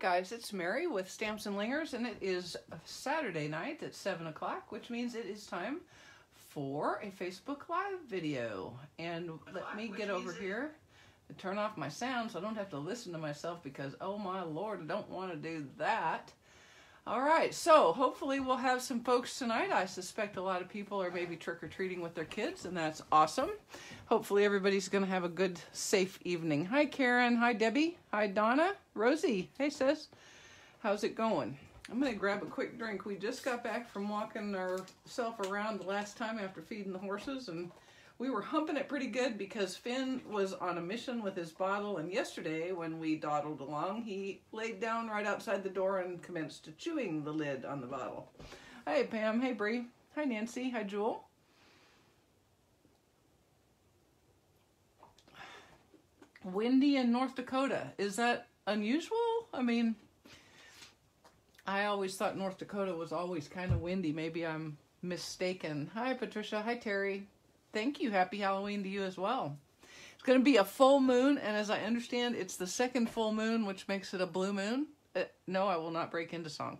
Hi guys, it's Mary with Stamps and Lingers, and it is Saturday night at 7 o'clock, which means it is time for a Facebook Live video. And let me get over here and turn off my sound so I don't have to listen to myself because, oh my lord, I don't want to do that. All right, so hopefully we'll have some folks tonight. I suspect a lot of people are maybe trick-or-treating with their kids, and that's awesome. Hopefully everybody's going to have a good, safe evening. Hi, Karen. Hi, Debbie. Hi, Donna. Rosie. Hey, sis. How's it going? I'm going to grab a quick drink. We just got back from walking ourselves around the last time after feeding the horses, and we were humping it pretty good because Finn was on a mission with his bottle, and yesterday when we dawdled along, he laid down right outside the door and commenced to chewing the lid on the bottle. Hey Pam, hey Bree, hi Nancy, hi Jewel. Windy in North Dakota, is that unusual? I mean, I always thought North Dakota was always kind of windy. Maybe I'm mistaken. Hi Patricia, hi Terry. Thank you. Happy Halloween to you as well. It's going to be a full moon, and as I understand, it's the second full moon, which makes it a blue moon. No, I will not break into song.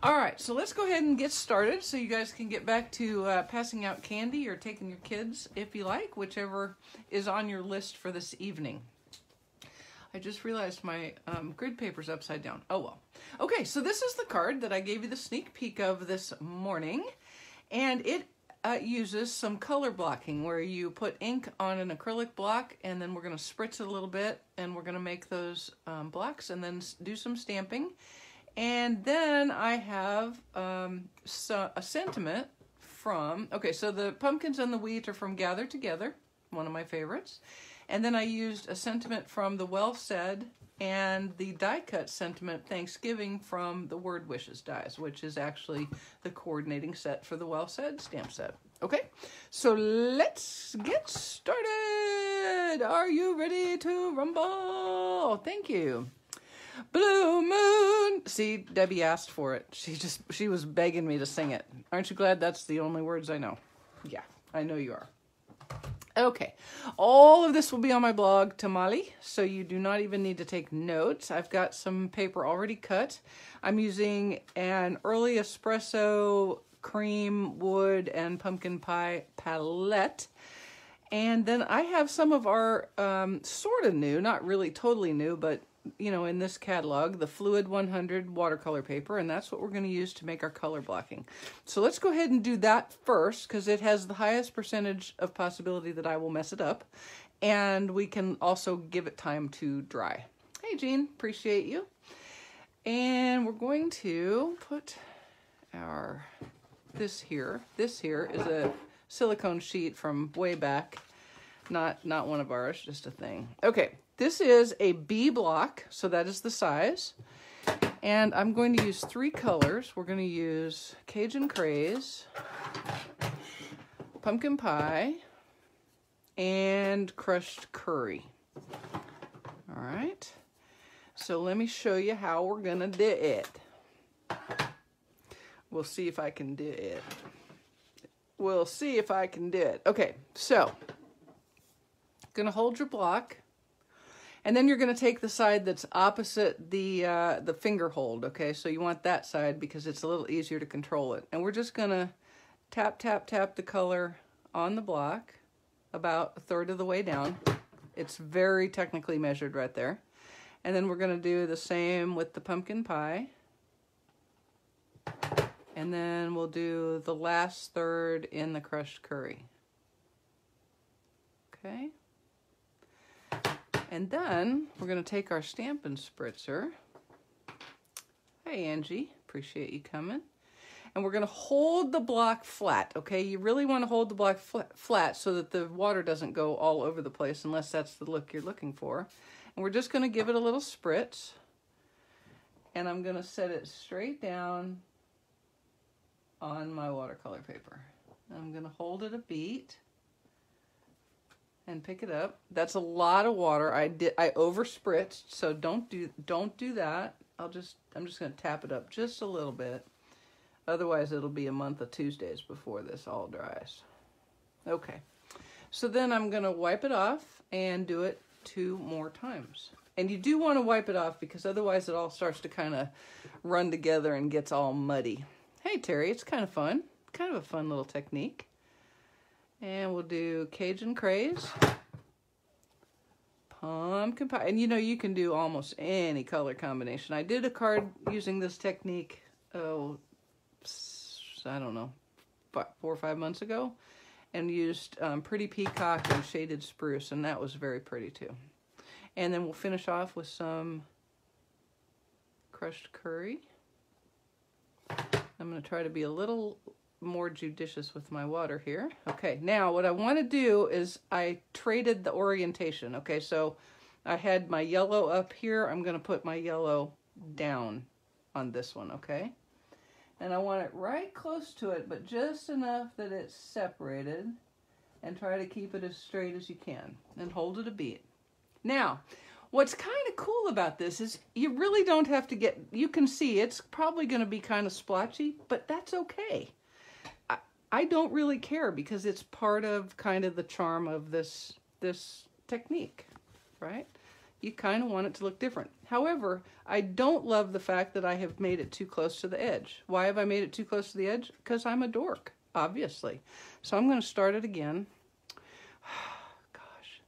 All right, so let's go ahead and get started so you guys can get back to passing out candy or taking your kids, if you like, whichever is on your list for this evening. I just realized my grid paper's upside down. Oh, well. Okay, so this is the card that I gave you the sneak peek of this morning, and it uses some color blocking where you put ink on an acrylic block, and then we're going to spritz it a little bit, and we're going to make those blocks and then do some stamping. And then I have a sentiment from, okay, so the pumpkins and the wheat are from Gather Together, one of my favorites. And then I used a sentiment from the Well Said and the die-cut sentiment Thanksgiving from the Word Wishes Dies, which is actually the coordinating set for the Well Said stamp set. Okay, so let's get started. Are you ready to rumble? Thank you. Blue Moon. See, Debbie asked for it. She was begging me to sing it. Aren't you glad that's the only words I know? Yeah, I know you are. Okay, all of this will be on my blog, Tamale, so you do not even need to take notes. I've got some paper already cut. I'm using an early espresso cream, wood, and pumpkin pie palette. And then I have some of our sort of new, not really totally new, but you know, in this catalog, the Fluid 100 Watercolor Paper, and that's what we're going to use to make our color blocking. So let's go ahead and do that first, because it has the highest percentage of possibility that I will mess it up, and we can also give it time to dry. Hey, Jean, appreciate you. And we're going to put our, this here is a silicone sheet from way back, not one of ours, just a thing. Okay. This is a B block, so that is the size, and I'm going to use three colors. We're going to use Cajun Craze, Pumpkin Pie, and Crushed Curry. All right, so let me show you how we're going to do it. We'll see if I can do it. We'll see if I can do it. Okay, so going to hold your block. And then you're going to take the side that's opposite the finger hold, okay? So you want that side because it's a little easier to control it. And we're just going to tap, tap, tap the color on the block about a third of the way down. It's very technically measured right there. And then we're going to do the same with the pumpkin pie. And then we'll do the last third in the crushed curry. Okay. And then we're going to take our Stampin' spritzer. Hey, Angie, appreciate you coming. And we're going to hold the block flat, okay? You really want to hold the block flat so that the water doesn't go all over the place, unless that's the look you're looking for. And we're just going to give it a little spritz. And I'm going to set it straight down on my watercolor paper. I'm going to hold it a beat and pick it up. That's a lot of water. I over spritzed, so don't do that. I'm just going to tap it up just a little bit. Otherwise, it'll be a month of Tuesdays before this all dries. Okay. So then I'm going to wipe it off and do it 2 more times. And you do want to wipe it off because otherwise it all starts to kind of run together and gets all muddy. Hey, Terry, it's kind of fun. Kind of a fun little technique. And we'll do Cajun Craze, Pumpkin Pie. And you know, you can do almost any color combination. I did a card using this technique, oh, I don't know, 4 or 5 months ago, and used Pretty Peacock and Shaded Spruce, and that was very pretty too. And then we'll finish off with some Crushed Curry. I'm going to try to be a little more judicious with my water here. Okay, now what I want to do is I traded the orientation. Okay, so I had my yellow up here. I'm going to put my yellow down on this one, okay? And I want it right close to it, but just enough that it's separated, and try to keep it as straight as you can and hold it a beat. Now, what's kind of cool about this is you really don't have to get, you can see it's probably going to be kind of splotchy, but that's okay. I don't really care because it's part of kind of the charm of this technique, right? You kind of want it to look different. However, I don't love the fact that I have made it too close to the edge. Why have I made it too close to the edge? Because I'm a dork, obviously. So I'm going to start it again. Gosh.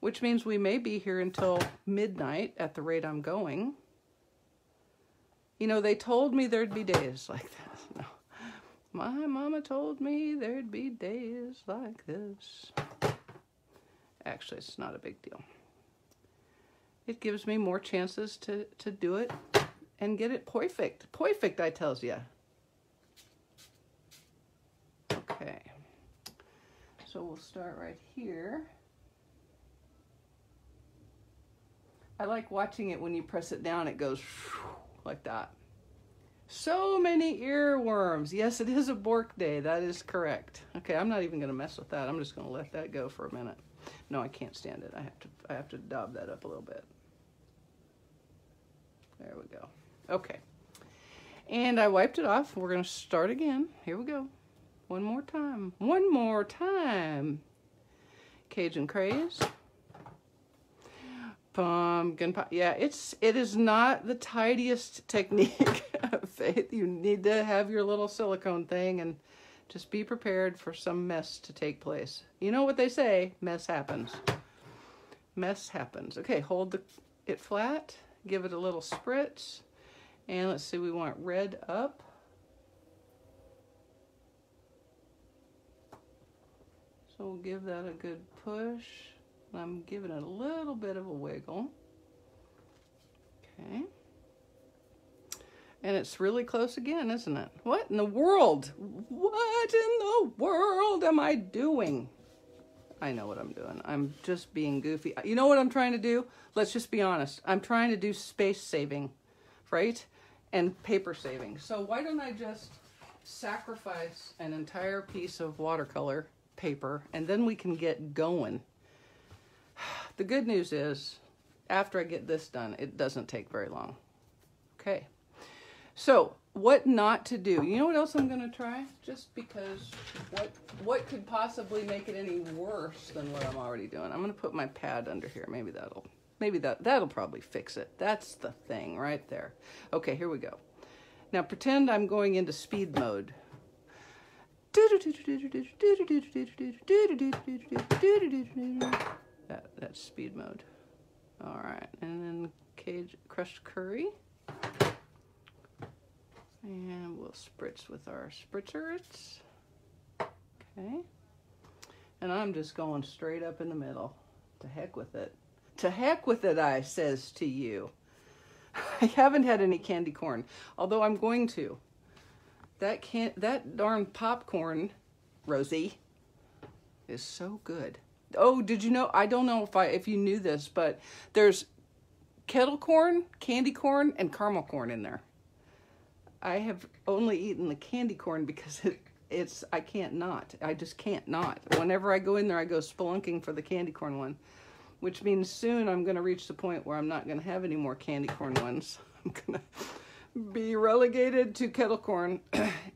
Which means we may be here until midnight at the rate I'm going. You know, they told me there'd be days like this. No. My mama told me there'd be days like this. Actually, it's not a big deal. It gives me more chances to do it and get it perfect. Perfect, I tells ya. Okay. So we'll start right here. I like watching it when you press it down, it goes like that. So many earworms. Yes, it is a bork day. That is correct. Okay, I'm not even going to mess with that. I'm just going to let that go for a minute. No, I can't stand it. I have to daub that up a little bit. There we go. Okay. And I wiped it off. We're going to start again. Here we go. One more time. One more time. Cajun Craze. Pumpkin Pie. Yeah, it is not the tidiest technique. Faith, you need to have your little silicone thing and just be prepared for some mess to take place. You know what they say, mess happens. Mess happens. Okay, hold it flat, give it a little spritz, and let's see, we want red up. So we'll give that a good push. I'm giving it a little bit of a wiggle. Okay. And it's really close again, isn't it? What in the world? What in the world am I doing? I know what I'm doing. I'm just being goofy. You know what I'm trying to do? Let's just be honest. I'm trying to do space saving, right? And paper saving. So why don't I just sacrifice an entire piece of watercolor paper and then we can get going. The good news is, after I get this done, it doesn't take very long. Okay. So, what not to do? You know what else I'm going to try? Just because what could possibly make it any worse than what I'm already doing? I'm going to put my pad under here. Maybe that'll probably fix it. That's the thing right there. Okay, here we go. Now pretend I'm going into speed mode. That's speed mode. All right. And then Crushed Curry. And we'll spritz with our spritzers. Okay. And I'm just going straight up in the middle. To heck with it. To heck with it, I says to you. I haven't had any candy corn, although I'm going to. That darn popcorn, Rosie, is so good. Oh, did you know? I don't know if you knew this, but there's kettle corn, candy corn, and caramel corn in there. I have only eaten the candy corn because I can't not. I just can't not. Whenever I go in there, I go spelunking for the candy corn one, which means soon I'm going to reach the point where I'm not going to have any more candy corn ones. I'm going to be relegated to kettle corn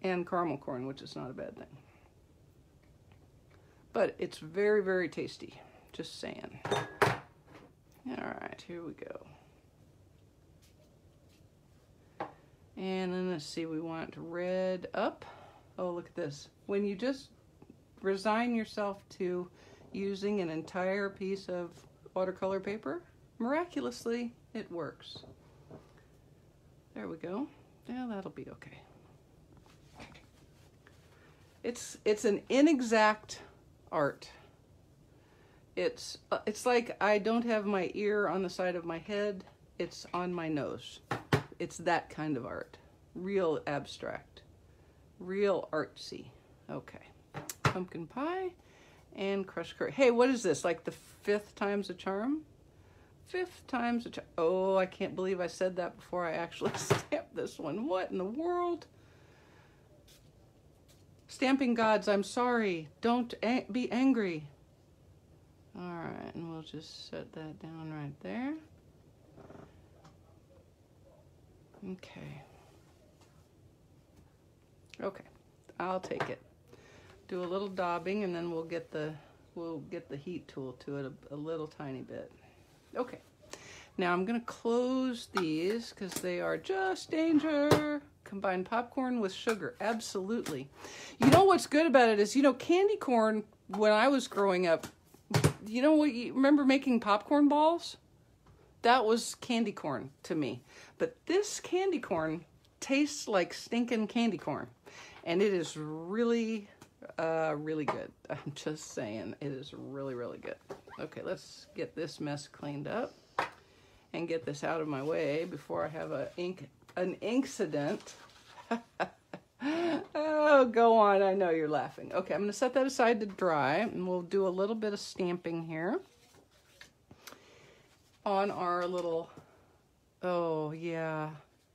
and caramel corn, which is not a bad thing. But it's very, very tasty. Just saying. Alright, here we go. And then let's see, we want red up. Oh, look at this. When you just resign yourself to using an entire piece of watercolor paper, miraculously it works. There we go. Yeah, that'll be okay. It's an inexact art. It's like I don't have my ear on the side of my head, it's on my nose. It's that kind of art. Real abstract. Real artsy. Okay. Pumpkin Pie and Crushed Curry. Hey, what is this? Like the fifth time's a charm? Fifth time's a charm. Oh, I can't believe I said that before I actually stamped this one. What in the world? Stamping gods, I'm sorry. Don't be angry. All right, and we'll just set that down right there. Okay. Okay, I'll take it. Do a little daubing, and then we'll get the heat tool to it a little tiny bit. Okay. Now I'm gonna close these because they are just danger. Combine popcorn with sugar, absolutely. You know what's good about it is, you know, candy corn. When I was growing up, you know what? You remember making popcorn balls? That was candy corn to me. But this candy corn tastes like stinking candy corn, and it is really, really good. I'm just saying, it is really, really good. Okay, let's get this mess cleaned up and get this out of my way before I have an incident. Oh, go on. I know you're laughing. Okay, I'm going to set that aside to dry, and we'll do a little bit of stamping here on our little, oh, yeah,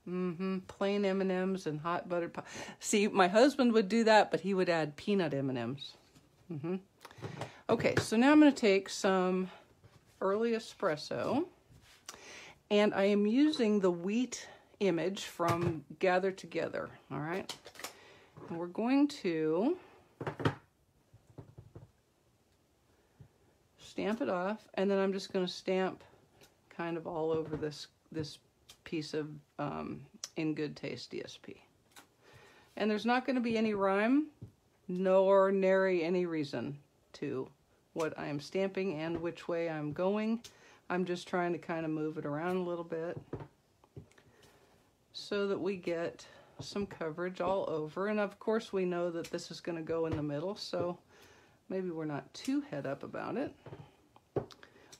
plain M&Ms and hot buttered pie. See, my husband would do that, but he would add peanut M&Ms. Okay, so now I'm going to take some early espresso, and I am using the wheat image from Gather Together, all right? And we're going to stamp it off, and then I'm just going to stamp kind of all over this piece of In Good Taste DSP. And there's not going to be any rhyme, nor nary any reason to what I am stamping and which way I'm going. I'm just trying to kind of move it around a little bit so that we get some coverage all over. And of course we know that this is going to go in the middle, so maybe we're not too head up about it,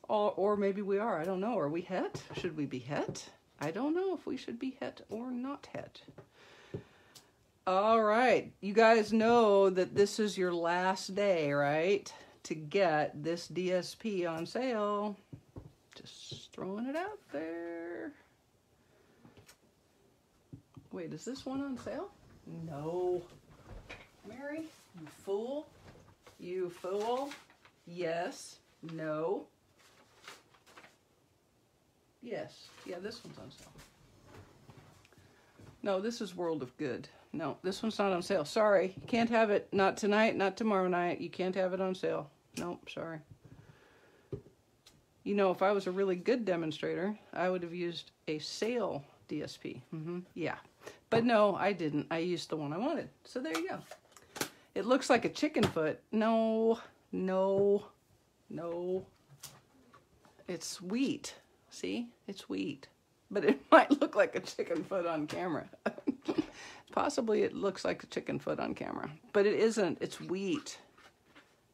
or maybe we are. I don't know. Are we het? Should we be het? I don't know if we should be het or not het. All right, you guys know that this is your last day, right, to get this DSP on sale. Just throwing it out there. Wait, is this one on sale? No. Mary, you fool. You fool. Yes. No. Yes. Yeah, this one's on sale. No, this is World of Good. No, this one's not on sale. Sorry. You can't have it. Not tonight, not tomorrow night. You can't have it on sale. Nope, sorry. You know, if I was a really good demonstrator, I would have used a sale DSP. Yeah. But no, I didn't. I used the one I wanted. So there you go. It looks like a chicken foot. No, no, no. It's wheat. See? It's wheat. But it might look like a chicken foot on camera. Possibly it looks like a chicken foot on camera. But it isn't. It's wheat.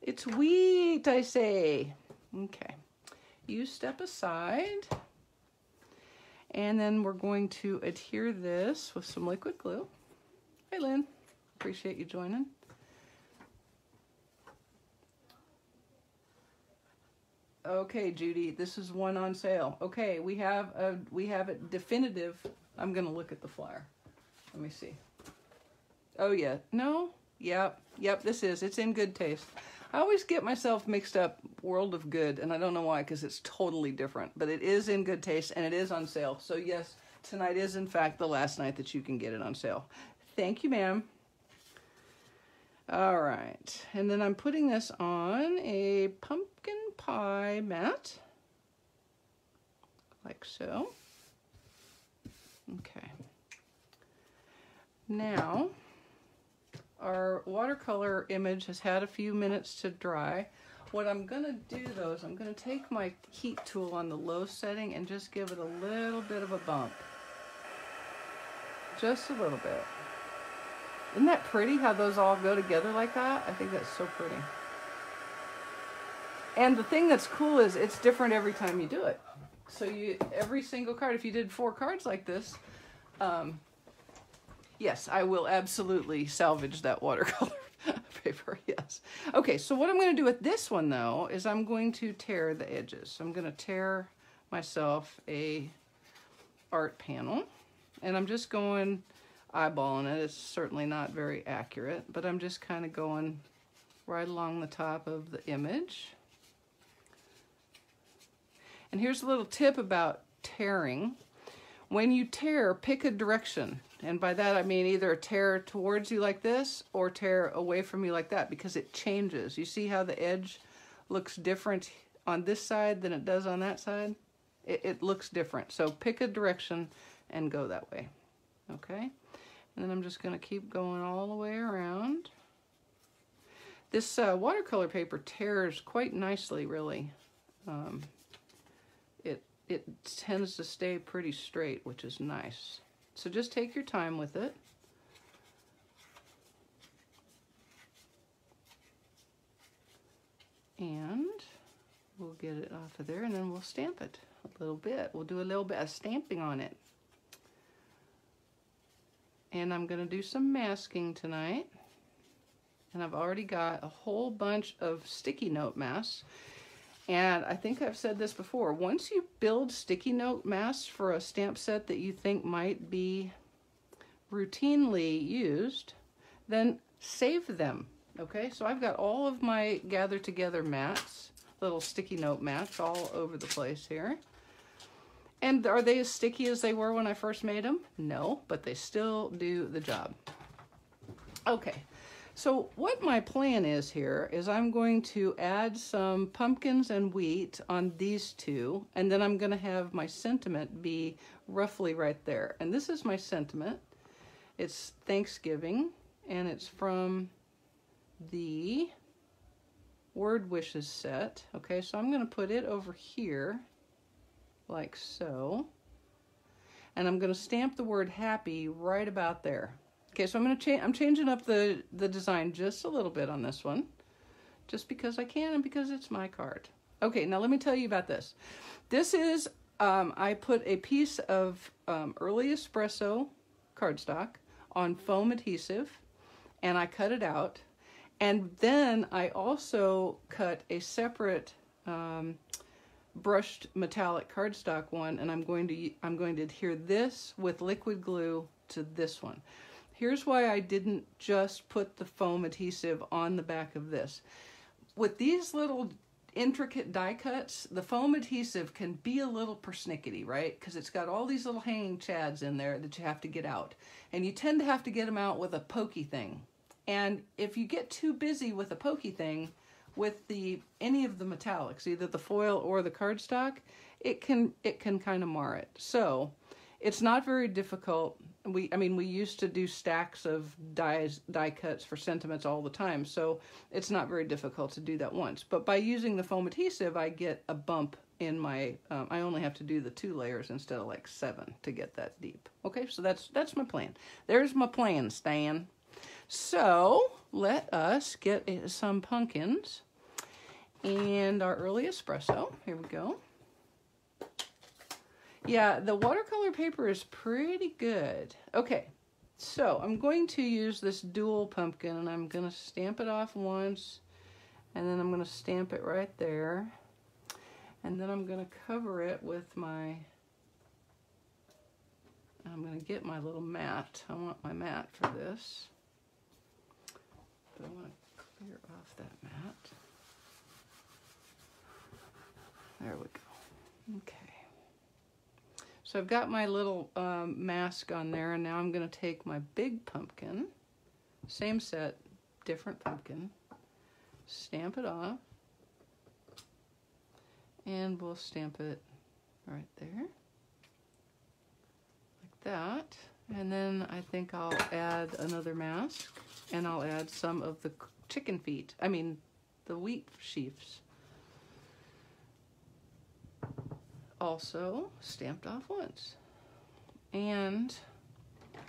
It's wheat, I say. Okay. You step aside. And then we're going to adhere this with some liquid glue. Hey, Lynn. Appreciate you joining. Okay, Judy, this is one on sale. Okay, we have it definitive. I'm going to look at the flyer. Let me see. Oh, yeah. No? Yep. Yep, this is. It's In Good Taste. I always get myself mixed up, World of Good, and I don't know why, because it's totally different. But it is In Good Taste, and it is on sale. So, yes, tonight is, in fact, the last night that you can get it on sale. Thank you, ma'am. All right. And then I'm putting this on a pumpkin pie mat. like so. Okay. Now, our watercolor image has had a few minutes to dry. What I'm going to do, though, is I'm going to take my heat tool on the low setting and just give it a little bit of a bump. Just a little bit. Isn't that pretty how those all go together like that? I think that's so pretty. And the thing that's cool is it's different every time you do it. So you, every single card, if you did 4 cards like this, yes, I will absolutely salvage that watercolor paper, yes. Okay, so what I'm going to do with this one, though, is I'm going to tear the edges. So I'm going to tear myself a art panel, and I'm just going eyeballing it. It's certainly not very accurate, but I'm just kind of going right along the top of the image. And here's a little tip about tearing. When you tear, pick a direction. And by that I mean either tear towards you like this or tear away from you like that, because it changes. You see how the edge looks different on this side than it does on that side? It looks different. So pick a direction and go that way. Okay? And then I'm just going to keep going all the way around. This watercolor paper tears quite nicely, really. It tends to stay pretty straight, which is nice. So just take your time with it. And we'll get it off of there, and then we'll stamp it a little bit. We'll do a little bit of stamping on it. And I'm going to do some masking tonight. And I've already got a whole bunch of sticky note masks. And I think I've said this before, once you build sticky note masks for a stamp set that you think might be routinely used, then save them, okay? So I've got all of my Gather Together mats, little sticky note mats all over the place here. And are they as sticky as they were when I first made them? No, but they still do the job. Okay. So what my plan is here is I'm going to add some pumpkins and wheat on these two, and then I'm going to have my sentiment be roughly right there. And this is my sentiment. It's Thanksgiving, and it's from the Word Wishes set. Okay, so I'm going to put it over here, like so. And I'm going to stamp the word happy right about there. Okay, so I'm changing up the design just a little bit on this one, just because I can and because it's my card. Okay, now let me tell you about this. This is, I put a piece of early espresso cardstock on foam adhesive, and I cut it out. And then I also cut a separate brushed metallic cardstock one, and I'm going to adhere this with liquid glue to this one. Here's why I didn't just put the foam adhesive on the back of this. With these little intricate die cuts, the foam adhesive can be a little persnickety, right? Because it's got all these little hanging chads in there that you have to get out. And you tend to have to get them out with a pokey thing. And if you get too busy with a pokey thing, with any of the metallics, either the foil or the cardstock, it can kind of mar it. So it's not very difficult. I mean, we used to do stacks of die cuts for sentiments all the time, so it's not very difficult to do that once. But by using the foam adhesive, I get a bump in my, I only have to do the 2 layers instead of like 7 to get that deep. Okay, so that's my plan. There's my plan, Stan. So let us get some pumpkins and our early espresso. Here we go. Yeah, the watercolor paper is pretty good. Okay, so I'm going to use this dual pumpkin, and I'm going to stamp it off once, and then I'm going to stamp it right there, and then I'm going to cover it with my, I'm going to get my little mat. I want my mat for this, but I want to clear off that mat. There we go. Okay. So I've got my little mask on there, and now I'm going to take my big pumpkin, same set, different pumpkin, stamp it off, and we'll stamp it right there, like that. And then I think I'll add another mask, and I'll add some of the chicken feet, I mean the wheat sheaves. Also stamped off once. And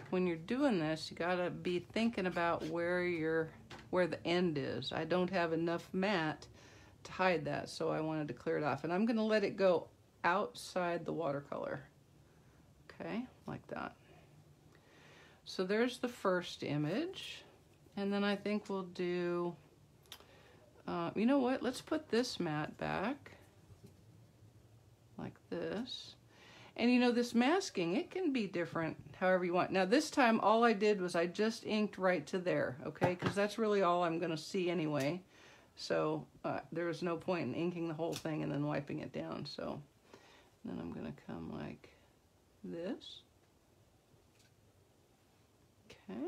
when you're doing this, you gotta be thinking about where the end is. I don't have enough matte to hide that, so I wanted to clear it off. And I'm gonna let it go outside the watercolor. Okay, like that. So there's the first image. And then I think we'll do, you know what, let's put this matte back like this. And you know, this masking, it can be different however you want. Now this time, all I did was I just inked right to there, okay? Because that's really all I'm gonna see anyway. So there was no point in inking the whole thing and then wiping it down. So then I'm gonna come like this. Okay.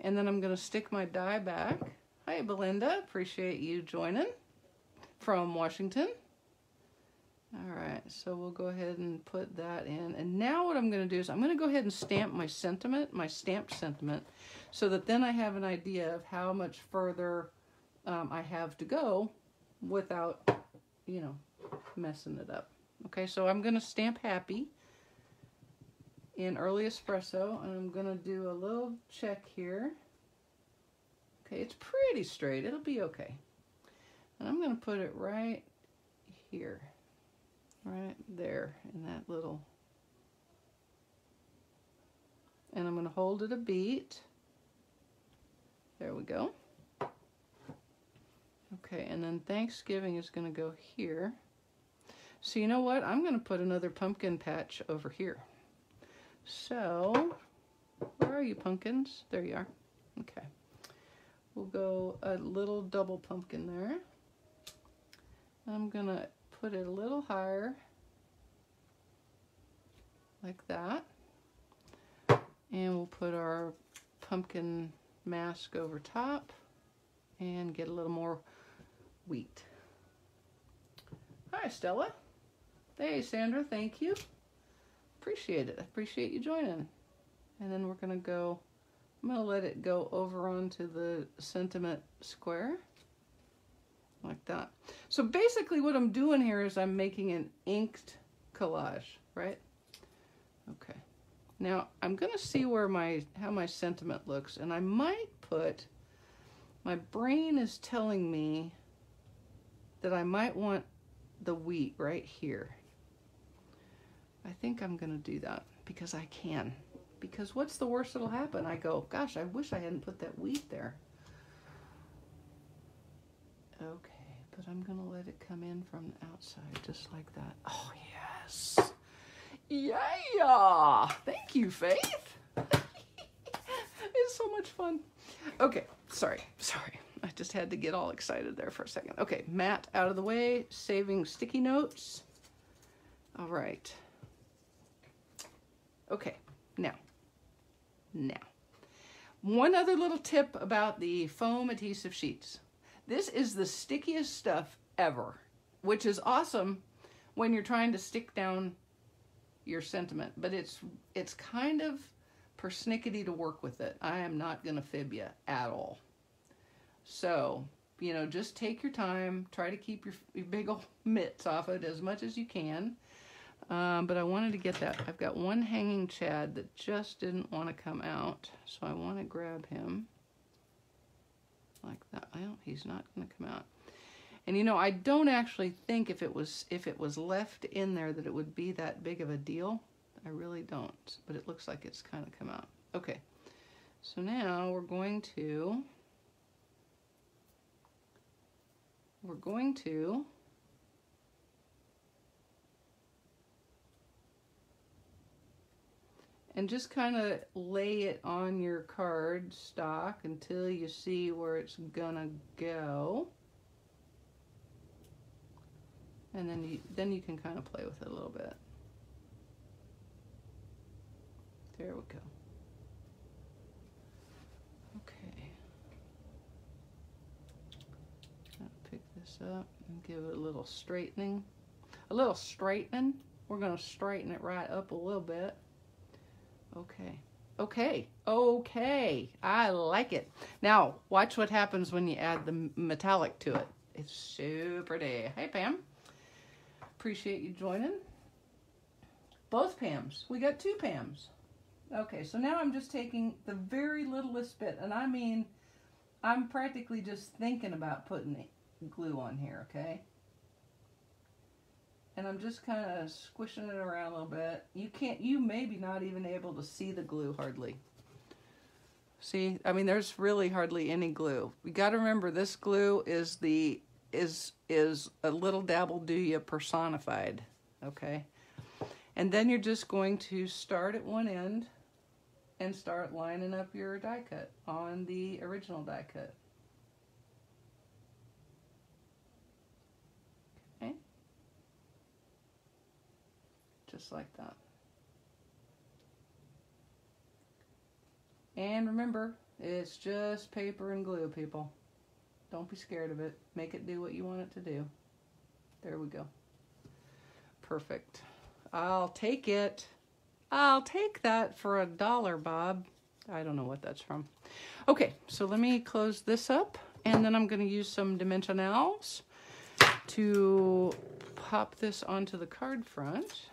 And then I'm gonna stick my die back. Hi, Belinda, appreciate you joining from Washington. All right, so we'll go ahead and put that in. And now what I'm gonna do is I'm gonna go ahead and stamp my sentiment, my stamped sentiment, so that then I have an idea of how much further I have to go without, you know, messing it up. Okay, so I'm gonna stamp happy in early espresso, and I'm gonna do a little check here. Okay, it's pretty straight, it'll be okay. And I'm gonna put it right here. Right there in that little, and I'm going to hold it a beat. There we go. Okay, and then Thanksgiving is going to go here. So you know what? I'm going to put another pumpkin patch over here. So where are you, pumpkins? There you are. Okay. We'll go a little double pumpkin there. I'm going to put it a little higher, like that, and we'll put our pumpkin mask over top and get a little more wheat. Hi, Stella. Hey, Sandra, thank you. Appreciate it. I appreciate you joining. And then we're gonna go, I'm gonna let it go over onto the sentiment square. Like that. So basically what I'm doing here is I'm making an inked collage, right? Okay. Now I'm gonna see where how my sentiment looks, and I might put, my brain is telling me that I might want the wheat right here. I think I'm gonna do that because I can. Because what's the worst that'll happen? I go, gosh, I wish I hadn't put that wheat there. Okay. But I'm gonna let it come in from the outside, just like that. Oh, yes. Yeah. Thank you, Faith. It's so much fun. Okay, sorry. I just had to get all excited there for a second. Okay, matte out of the way, saving sticky notes. All right. Okay, now. One other little tip about the foam adhesive sheets. This is the stickiest stuff ever, which is awesome when you're trying to stick down your sentiment, but it's kind of persnickety to work with it. I am not gonna fib you at all. So, you know, just take your time, try to keep your big old mitts off it as much as you can. But I wanted to get that. I've got one hanging Chad that just didn't wanna come out, so I wanna grab him. Like that. Well, he's not going to come out. And you know, I don't actually think if it was left in there that it would be that big of a deal. I really don't. But it looks like it's kind of come out. Okay. So now we're going to and just kind of lay it on your card stock until you see where it's gonna go. And then you can kind of play with it a little bit. There we go. Okay. Pick this up and give it a little straightening. a little straightening. We're going to straighten it right up a little bit. Okay. Okay. Okay. I like it. Now, watch what happens when you add the metallic to it. It's so pretty. Hey, Pam. Appreciate you joining. Both Pams. We got two Pams. Okay, so now I'm just taking the very littlest bit, and I mean, I'm practically just thinking about putting glue on here, okay? And I'm just kind of squishing it around a little bit. You can't, you may be not even able to see the glue hardly. See, I mean, there's really hardly any glue. You got to remember, this glue is the, is a little dabble do ya personified, okay? And then you're just going to start at one end and start lining up your die cut on the original die cut. Okay. Just like that. And remember, it's just paper and glue, people. Don't be scared of it. Make it do what you want it to do. There we go. Perfect. I'll take it. I'll take that for $1, Bob. I don't know what that's from. Okay, so let me close this up, and then I'm going to use some Dimensionals to pop this onto the card front,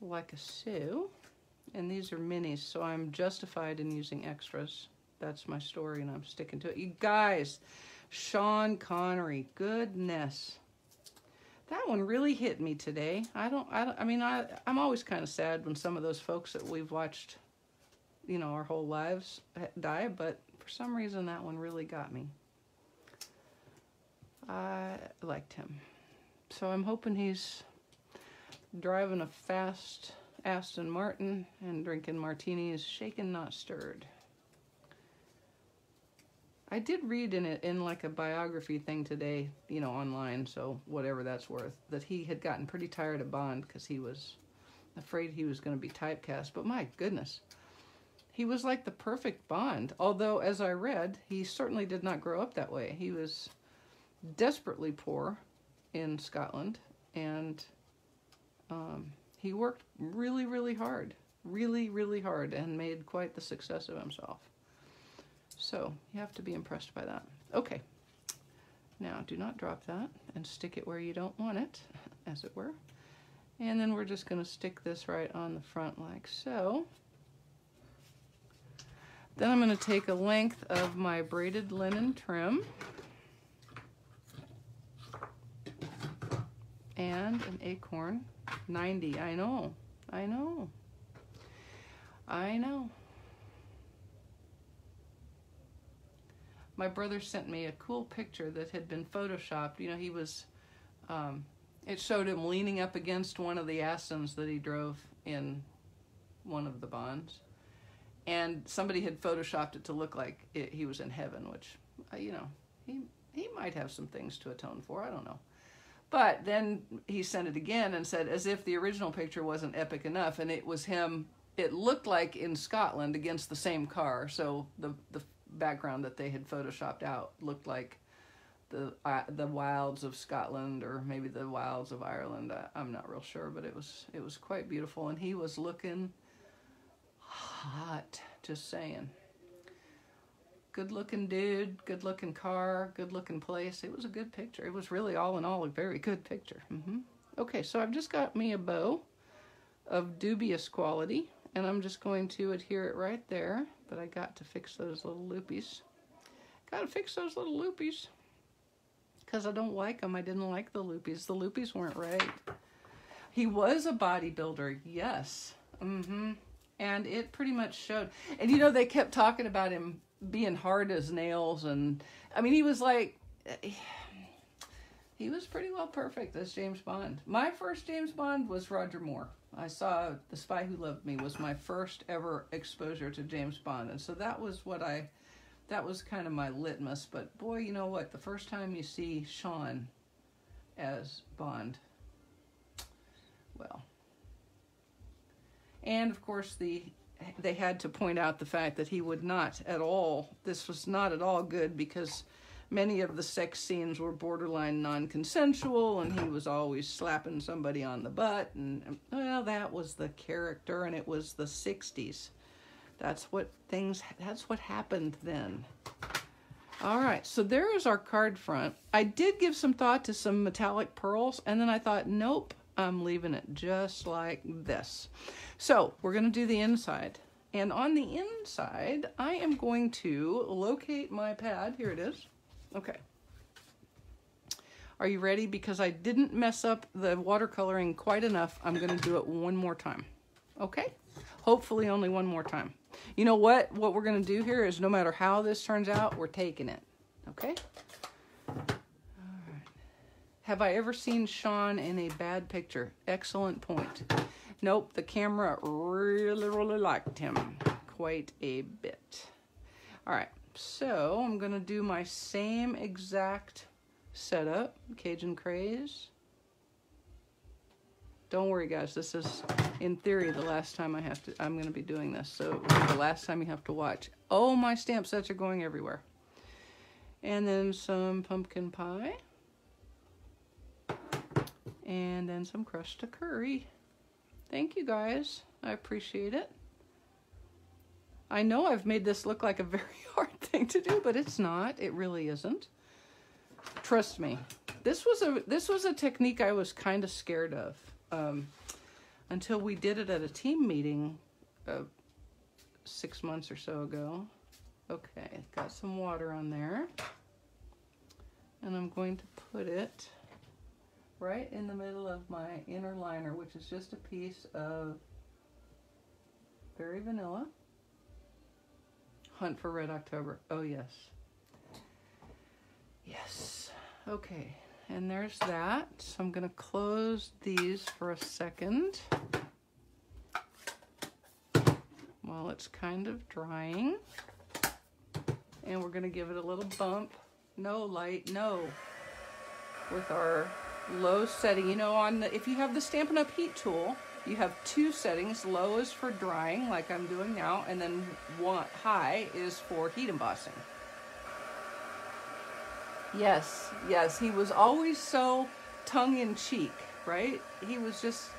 like so. And these are minis, so I'm justified in using extras. That's my story, and I'm sticking to it. You guys, Sean Connery, goodness. That one really hit me today. I mean, I'm always kind of sad when some of those folks that we've watched, you know, our whole lives die, but for some reason that one really got me. I liked him. So I'm hoping he's driving a fast Aston Martin and drinking martinis, shaken, not stirred. I did read in it, in like a biography thing today, you know, online, so whatever that's worth, that he had gotten pretty tired of Bond because he was afraid he was going to be typecast. But my goodness, he was like the perfect Bond. Although, as I read, he certainly did not grow up that way. He was desperately poor in Scotland, and he worked really, really hard. Really, really hard, and made quite the success of himself. So you have to be impressed by that. Okay, now do not drop that and stick it where you don't want it, as it were. And then we're just gonna stick this right on the front like so. Then I'm gonna take a length of my braided linen trim and an Acorn 90. I know, I know, I know. My brother sent me a cool picture that had been photoshopped. You know, he was, it showed him leaning up against one of the Astons that he drove in one of the Bonds. And somebody had photoshopped it to look like it, he was in heaven, which, you know, he might have some things to atone for. I don't know. But then he sent it again and said, as if the original picture wasn't epic enough, and it was him, it looked like in Scotland against the same car. So the background that they had photoshopped out looked like the wilds of Scotland, or maybe the wilds of Ireland. I'm not real sure, but it was quite beautiful, and he was looking hot, just saying. Good looking dude, good looking car, good looking place. It was a good picture. It was really, all in all, a very good picture. Okay, so I've just got me a bow of dubious quality, and I'm just going to adhere it right there. But I got to fix those little loopies. Got to fix those little loopies. Because I don't like them. I didn't like the loopies. The loopies weren't right. He was a bodybuilder. Yes. And it pretty much showed. And you know, they kept talking about him being hard as nails. And I mean, he was like, he was pretty well perfect as James Bond. My first James Bond was Roger Moore. I saw The Spy Who Loved Me was my first ever exposure to James Bond. And so that was what I, that was kind of my litmus. But boy, you know what? The first time you see Sean as Bond, well. And of course, they had to point out the fact that he would not at all, this was not at all good, because Many of the sex scenes were borderline non-consensual, and he was always slapping somebody on the butt, and well, that was the character, and it was the 60s. That's what happened then. All right, so there is our card front. I did give some thought to some metallic pearls, and then I thought, nope, I'm leaving it just like this. So we're gonna do the inside. And on the inside, I am going to locate my pad. Here it is. Okay. Are you ready? Because I didn't mess up the watercoloring quite enough, I'm gonna do it one more time. Okay? Hopefully only one more time. You know what? What we're going to do here is no matter how this turns out, we're taking it. Okay? All right. Have I ever seen Sean in a bad picture? Excellent point. Nope, the camera really, really liked him quite a bit. All right, so I'm going to do my same exact setup, Cajun Craze. Don't worry, guys, this is, in theory, the last time I'm going to be doing this, so the last time you have to watch. Oh, my stamp sets are going everywhere. And then some Pumpkin Pie. And then some Crushed Curry. Thank you, guys. I appreciate it. I know I've made this look like a very hard thing to do, but it's not. It really isn't. Trust me. This was a technique I was kind of scared of. Until we did it at a team meeting 6 months or so ago. Okay, got some water on there. And I'm going to put it right in the middle of my inner liner, which is just a piece of Berry Vanilla. Hunt for Red October. Oh, yes. Yes. Okay. And there's that. So I'm going to close these for a second while it's kind of drying. And we're going to give it a little bump. No light, no. With our low setting. You know, on the, if you have the Stampin' Up Heat tool, you have two settings. Low is for drying, like I'm doing now, and then high is for heat embossing. Yes, yes, he was always so tongue-in-cheek, right? He was just,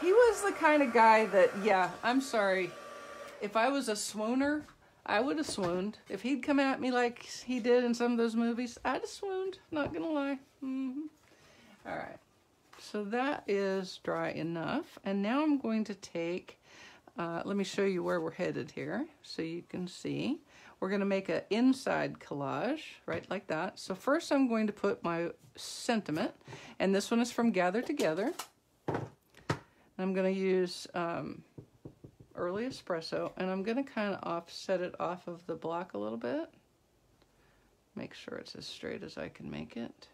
he was the kind of guy that, yeah, I'm sorry, if I was a swooner, I would have swooned. If he'd come at me like he did in some of those movies, I'd have swooned, not gonna lie. All right, so that is dry enough, and now I'm going to take, let me show you where we're headed here, so you can see. We're going to make an inside collage, right, like that. So first I'm going to put my sentiment, and this one is from Gather Together. And I'm going to use Early Espresso, and I'm going to kind of offset it off of the block a little bit. Make sure it's as straight as I can make it.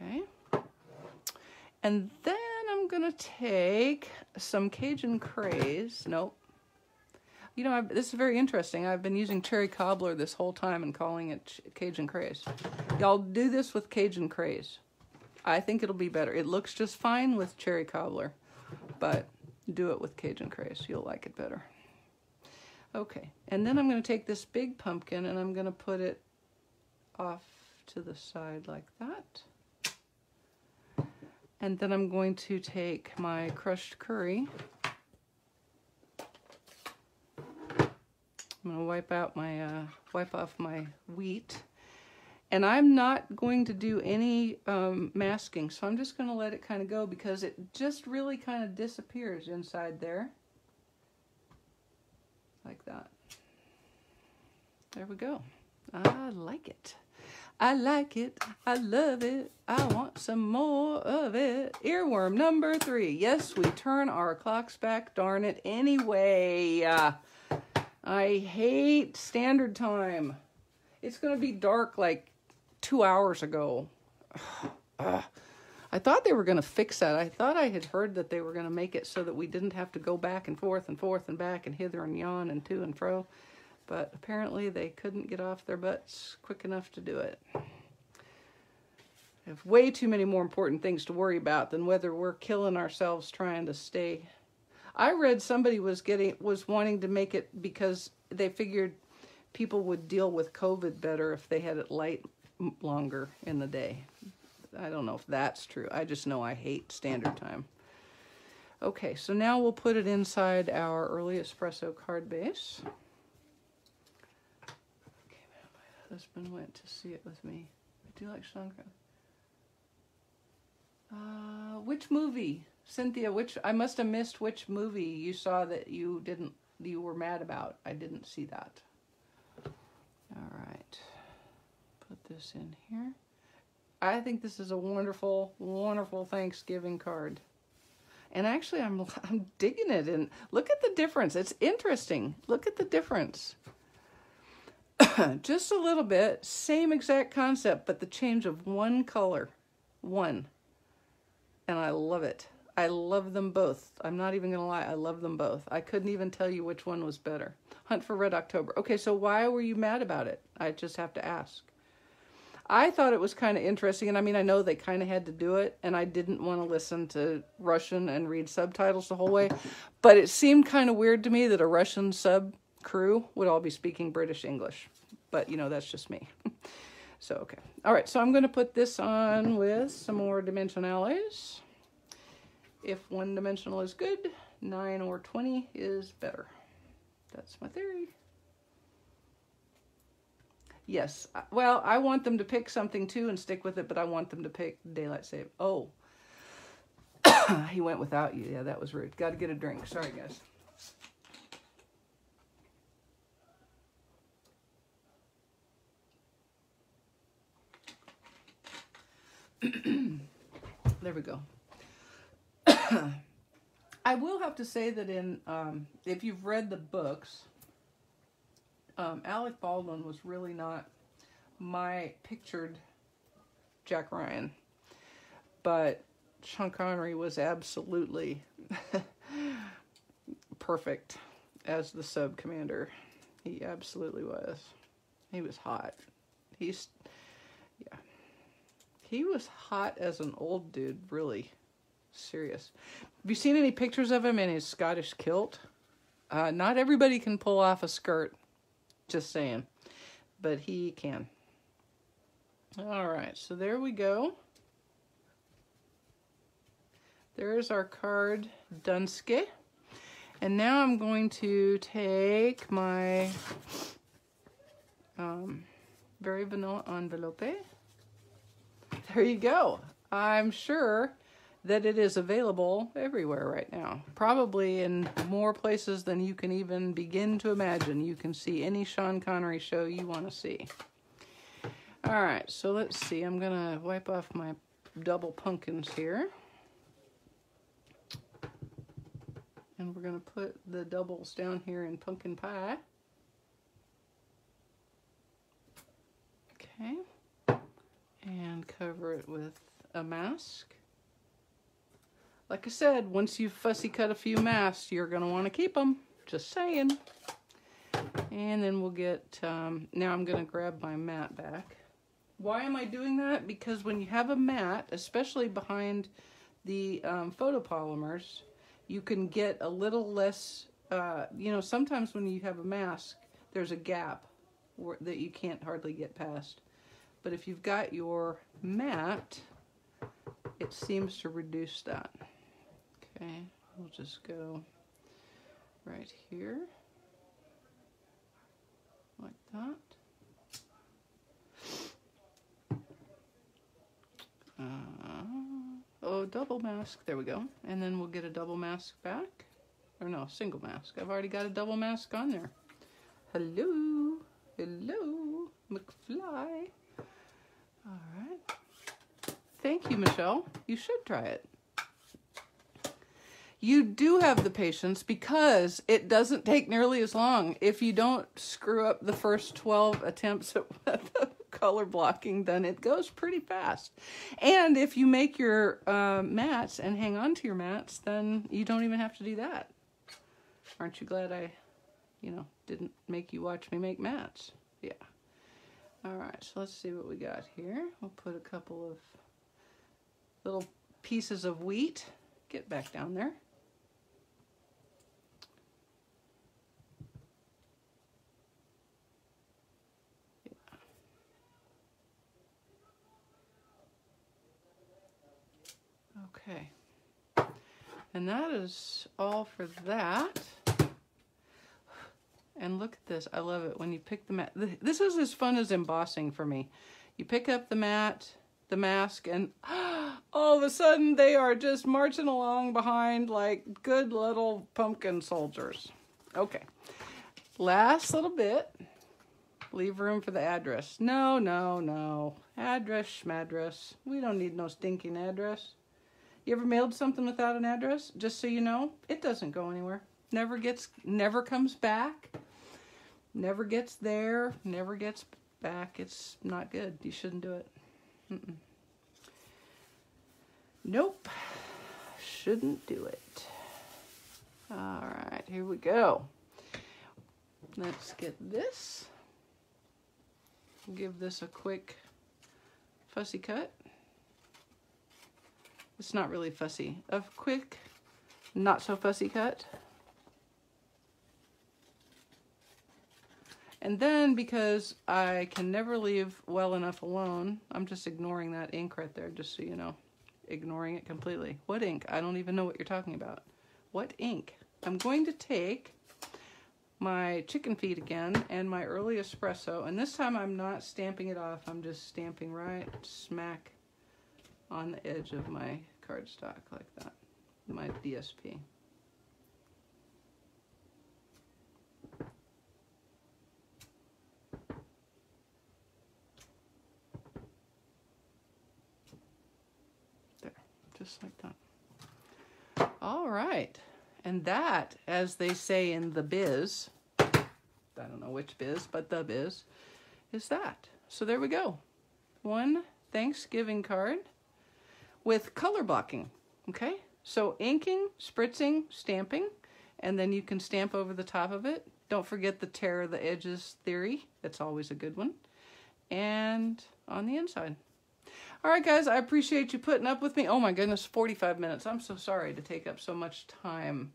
Okay. And then I'm going to take some Cajun Craze. Nope. You know, this is very interesting. I've been using Cherry Cobbler this whole time and calling it Cajun Craze. Y'all do this with Cajun Craze. I think it'll be better. It looks just fine with Cherry Cobbler, but do it with Cajun Craze. You'll like it better. Okay, and then I'm going to take this big pumpkin and I'm going to put it off to the side like that. And then I'm going to take my Crushed Curry. I'm going to wipe off my wheat, and I'm not going to do any masking, so I'm just going to let it kind of go because it just really kind of disappears inside there, like that. There we go. I like it. I like it. I love it. I want some more of it. Earworm number 3. Yes, we turn our clocks back. Darn it. Anyway. I hate standard time. It's going to be dark like 2 hours ago. I thought they were going to fix that. I thought I had heard that they were going to make it so that we didn't have to go back and forth and forth and back and hither and yon and to and fro. But apparently they couldn't get off their butts quick enough to do it. I have way too many more important things to worry about than whether we're killing ourselves trying to stay. I read somebody was wanting to make it because they figured people would deal with COVID better if they had it light longer in the day. I don't know if that's true. I just know I hate standard time. Okay, so now we'll put it inside our early espresso card base. Okay, my husband went to see it with me. I do like Shankar. Which movie, Cynthia? I must have missed which movie you saw that you didn't. You were mad about. I didn't see that. All right, put this in here. I think this is a wonderful, wonderful Thanksgiving card. And actually, I'm digging it. And look at the difference. It's interesting. Look at the difference. Just a little bit. Same exact concept, but the change of one color. One. And I love it. I love them both. I'm not even going to lie. I love them both. I couldn't even tell you which one was better. Hunt for Red October. Okay, so why were you mad about it? I just have to ask. I thought it was kind of interesting, and I mean, I know they kind of had to do it, and I didn't want to listen to Russian and read subtitles the whole way, but it seemed kind of weird to me that a Russian sub crew would all be speaking British English, but, you know, that's just me. So, okay. All right, so I'm going to put this on with some more dimensionales. If one dimensional is good, 9 or 20 is better. That's my theory. Yes. Well, I want them to pick something too and stick with it, but I want them to pick Daylight Save. Oh, he went without you. Yeah, that was rude. Got to get a drink. Sorry, guys. There we go. I will have to say that in, if you've read the books, Alec Baldwin was really not my pictured Jack Ryan, but Sean Connery was absolutely perfect as the sub commander. He absolutely was. He was hot. Yeah. He was hot as an old dude, really. Serious. Have you seen any pictures of him in his Scottish kilt? Not everybody can pull off a skirt. Just saying, but he can. All right, so there we go. There's our card, Dunske. And now I'm going to take my Berry Vanilla envelope. There you go. I'm sure that it is available everywhere right now. Probably in more places than you can even begin to imagine. You can see any Sean Connery show you want to see. All right, so let's see. I'm gonna wipe off my double pumpkins here. And we're gonna put the doubles down here in Pumpkin Pie. Okay. And cover it with a mask. Like I said, once you've fussy cut a few masks, you're going to want to keep them. Just saying. And then we'll get, now I'm going to grab my mat back. Why am I doing that? Because when you have a mat, especially behind the photopolymers, you can get a little less, you know, sometimes when you have a mask, there's a gap that you can't hardly get past. But if you've got your mat, it seems to reduce that. Okay, we'll just go right here, like that. Oh, double mask, there we go. And then we'll get a double mask back. Or no, single mask. I've already got a double mask on there. Hello, hello, McFly. All right. Thank you, Michelle. You should try it. You do have the patience because it doesn't take nearly as long. If you don't screw up the first 12 attempts at color blocking, then it goes pretty fast. And if you make your mats and hang on to your mats, then you don't even have to do that. Aren't you glad I, you know, didn't make you watch me make mats? Yeah. All right, so let's see what we got here. We'll put a couple of little pieces of wheat. Get back down there. Okay, and that is all for that. And look at this, I love it when you pick the mat. This is as fun as embossing for me. You pick up the mat, the mask, and all of a sudden they are just marching along behind like good little pumpkin soldiers. Okay, last little bit. Leave room for the address. No, no, no. Address, schmaddress. We don't need no stinking address. You ever mailed something without an address? Just so you know, it doesn't go anywhere. Never comes back. Never gets there. Never gets back. It's not good. You shouldn't do it. Mm-mm. Nope. Shouldn't do it. All right, here we go. Let's get this. Give this a quick fussy cut. It's not really fussy. A quick, not so fussy cut. And then because I can never leave well enough alone, I'm just ignoring that ink right there, just so you know. Ignoring it completely. What ink? I don't even know what you're talking about. What ink? I'm going to take my chicken feed again and my early espresso, and this time I'm not stamping it off, I'm just stamping right smack on the edge of my cardstock like that, my DSP. There, just like that. All right. And that, as they say in the biz, I don't know which biz, but the biz, is that. So there we go. One Thanksgiving card with color blocking, okay? So inking, spritzing, stamping, and then you can stamp over the top of it. Don't forget the tear of the edges theory. That's always a good one. And on the inside. All right, guys, I appreciate you putting up with me. Oh, my goodness, 45 minutes. I'm so sorry to take up so much time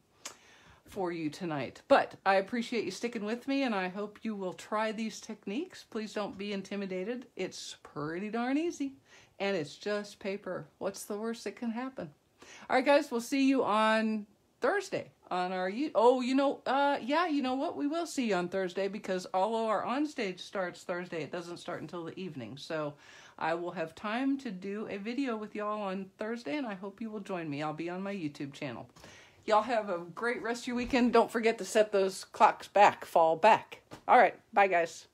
for you tonight. But I appreciate you sticking with me, and I hope you will try these techniques. Please don't be intimidated. It's pretty darn easy, and it's just paper. What's the worst that can happen? All right, guys, we'll see you on Thursday on our... Oh, you know, yeah, you know what? We will see you on Thursday because although our onstage starts Thursday, it doesn't start until the evening, so... I will have time to do a video with y'all on Thursday, and I hope you will join me. I'll be on my YouTube channel. Y'all have a great rest of your weekend. Don't forget to set those clocks back, fall back. All right, bye, guys.